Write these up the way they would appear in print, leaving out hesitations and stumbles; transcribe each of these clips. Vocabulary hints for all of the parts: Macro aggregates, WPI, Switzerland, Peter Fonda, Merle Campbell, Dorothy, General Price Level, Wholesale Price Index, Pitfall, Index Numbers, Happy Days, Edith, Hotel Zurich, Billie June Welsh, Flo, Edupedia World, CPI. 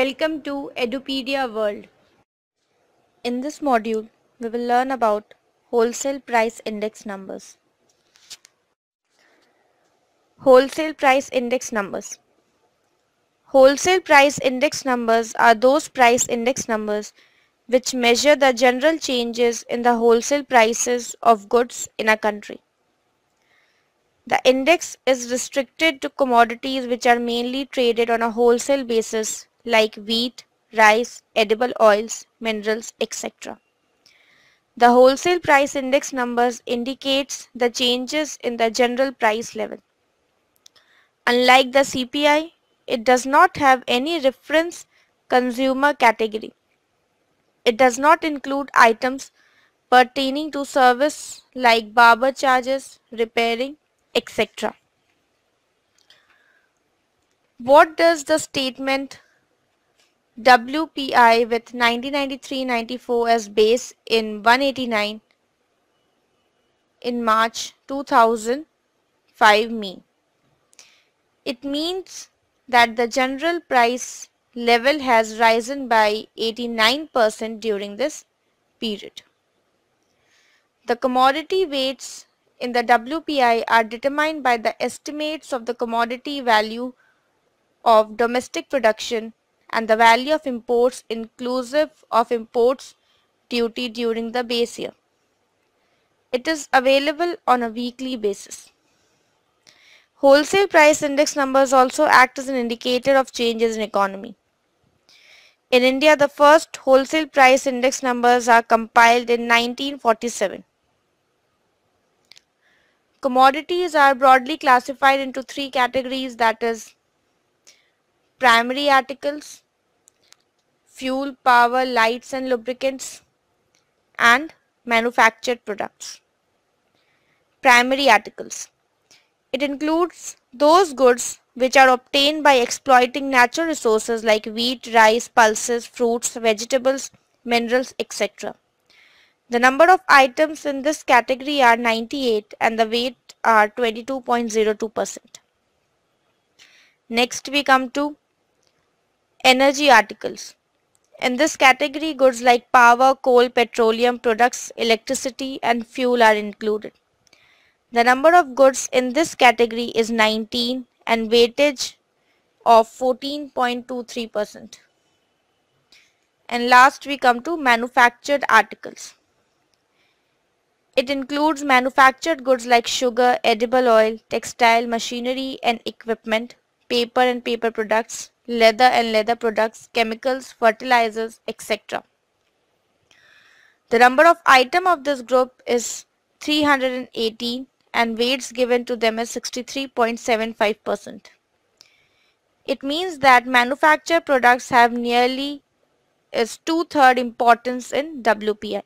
Welcome to Edupedia World. In this module, we will learn about wholesale price index numbers. Wholesale price index numbers. Wholesale price index numbers are those price index numbers which measure the general changes in the wholesale prices of goods in a country. The index is restricted to commodities which are mainly traded on a wholesale basis, like wheat, rice, edible oils, minerals, etc. The wholesale price index numbers indicates the changes in the general price level. Unlike the CPI, it does not have any reference consumer category. It does not include items pertaining to service like barber charges, repairing, etc. What does the statement WPI with 1993-94 as base in 189 in March 2005 mean? It means that the general price level has risen by 89% during this period. The commodity weights in the WPI are determined by the estimates of the commodity value of domestic production and the value of imports inclusive of imports duty during the base year. It is available on a weekly basis. Wholesale price index numbers also act as an indicator of changes in economy. In India, the first wholesale price index numbers are compiled in 1947. Commodities are broadly classified into three categories, that is primary articles, fuel, power, lights and lubricants, and manufactured products. Primary articles. It includes those goods which are obtained by exploiting natural resources like wheat, rice, pulses, fruits, vegetables, minerals, etc. The number of items in this category are 98 and the weight are 22.02%. Next we come to energy articles. In this category, goods like power, coal, petroleum products, electricity and fuel are included. The number of goods in this category is 19 and weightage of 14.23%. And last we come to manufactured articles. It includes manufactured goods like sugar, edible oil, textile, machinery and equipment, paper and paper products, leather and leather products, chemicals, fertilizers, etc. The number of items of this group is 318 and weights given to them is 63.75%. It means that manufactured products have nearly is 2/3 importance in WPI.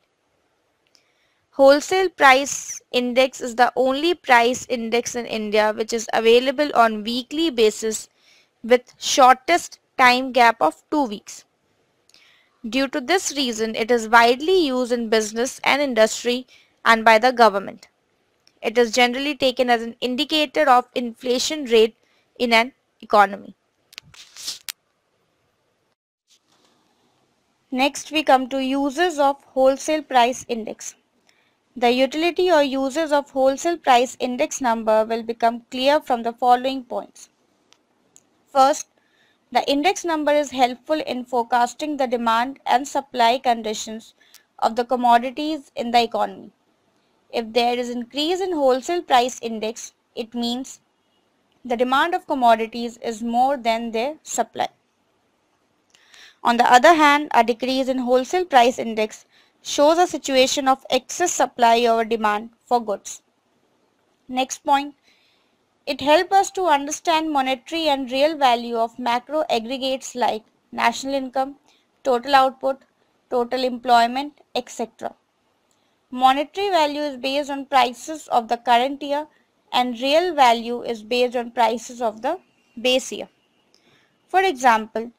Wholesale price index is the only price index in India which is available on weekly basis with shortest time gap of 2 weeks. Due to this reason, it is widely used in business and industry and by the government. It is generally taken as an indicator of inflation rate in an economy. Next we come to uses of wholesale price index. The utility or uses of wholesale price index number will become clear from the following points. First, the index number is helpful in forecasting the demand and supply conditions of the commodities in the economy. If there is increase in wholesale price index, it means the demand of commodities is more than their supply. On the other hand, a decrease in wholesale price index shows a situation of excess supply over demand for goods. Next point, it helps us to understand monetary and real value of macro aggregates like national income, total output, total employment, etc. Monetary value is based on prices of the current year and real value is based on prices of the base year. For example,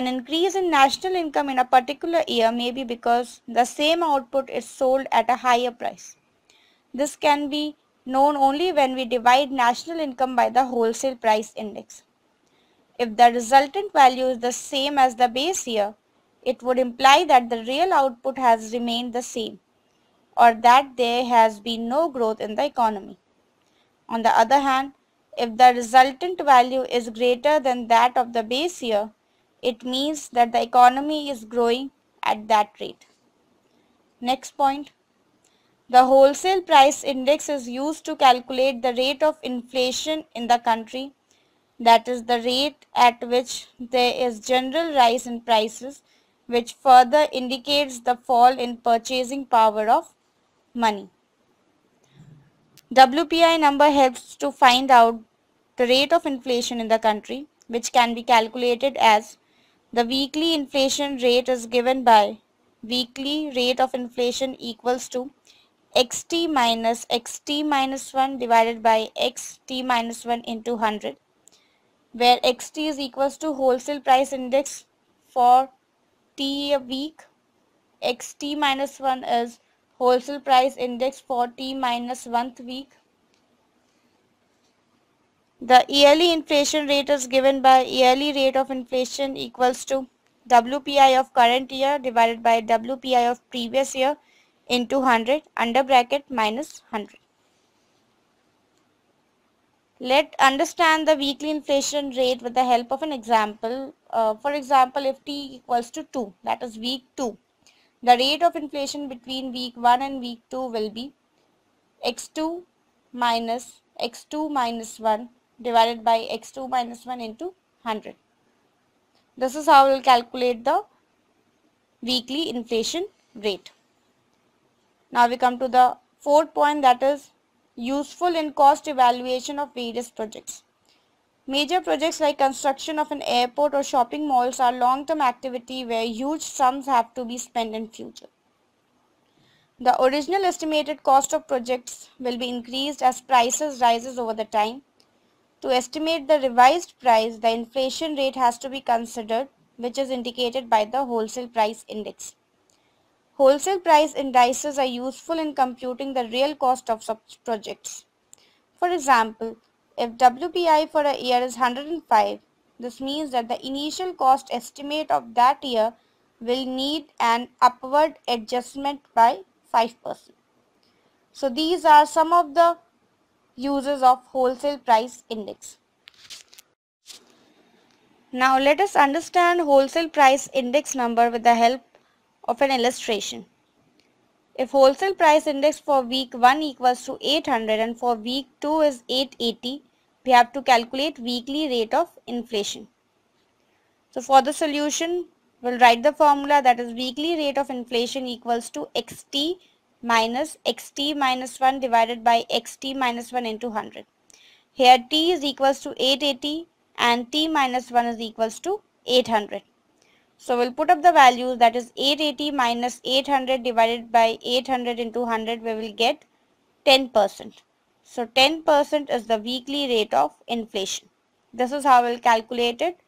an increase in national income in a particular year may be because the same output is sold at a higher price. This can be known only when we divide national income by the wholesale price index. If the resultant value is the same as the base year, it would imply that the real output has remained the same, or that there has been no growth in the economy. On the other hand, if the resultant value is greater than that of the base year, it means that the economy is growing at that rate. Next point. The wholesale price index is used to calculate the rate of inflation in the country, that is the rate at which there is general rise in prices, which further indicates the fall in purchasing power of money. WPI number helps to find out the rate of inflation in the country, which can be calculated as the weekly inflation rate is given by weekly rate of inflation equals to xt minus xt minus 1 divided by xt minus 1 into 100, where xt is equals to wholesale price index for t a week, xt minus 1 is wholesale price index for t minus 1th week. The yearly inflation rate is given by yearly rate of inflation equals to WPI of current year divided by WPI of previous year into 100 under bracket minus 100. Let understand the weekly inflation rate with the help of an example. For example, if t equals to 2, that is week 2, the rate of inflation between week 1 and week 2 will be x2 minus x2 minus 1 divided by x2 minus 1 into 100. This is how we will calculate the weekly inflation rate. Now we come to the fourth point, that is useful in cost evaluation of various projects. Major projects like construction of an airport or shopping malls are long-term activity where huge sums have to be spent in future. The original estimated cost of projects will be increased as prices rises over the time. To estimate the revised price, the inflation rate has to be considered, which is indicated by the wholesale price index. Wholesale price indices are useful in computing the real cost of such projects. For example, if WPI for a year is 105, this means that the initial cost estimate of that year will need an upward adjustment by 5%. So these are some of the uses of wholesale price index. Now let us understand wholesale price index number with the help of an illustration. If wholesale price index for week 1 equals to 800 and for week 2 is 880, we have to calculate weekly rate of inflation. So for the solution, we'll write the formula, that is weekly rate of inflation equals to xt minus xt minus 1 divided by xt minus 1 into 100. Here t is equals to 880 and t minus 1 is equals to 800. So we'll put up the values, that is 880 minus 800 divided by 800 into 100, we will get 10%. So 10% is the weekly rate of inflation. This is how we'll calculate it,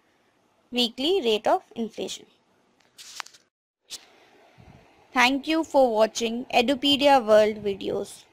weekly rate of inflation. Thank you for watching Edupedia World videos.